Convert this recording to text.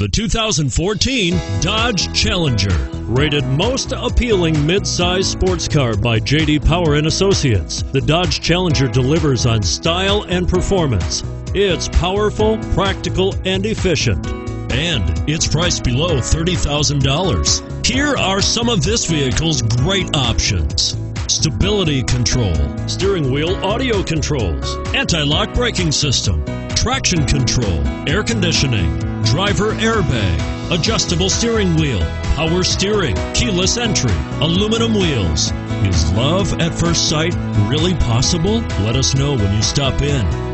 The 2014 Dodge Challenger, rated most appealing mid-size sports car by J.D. Power and Associates. The Dodge Challenger delivers on style and performance. It's powerful, practical, and efficient. And it's priced below $30,000. Here are some of this vehicle's great options: stability control, steering wheel audio controls, anti-lock braking system, traction control, air conditioning, driver airbag, adjustable steering wheel, power steering, keyless entry, aluminum wheels. Is love at first sight really possible? Let us know when you stop in.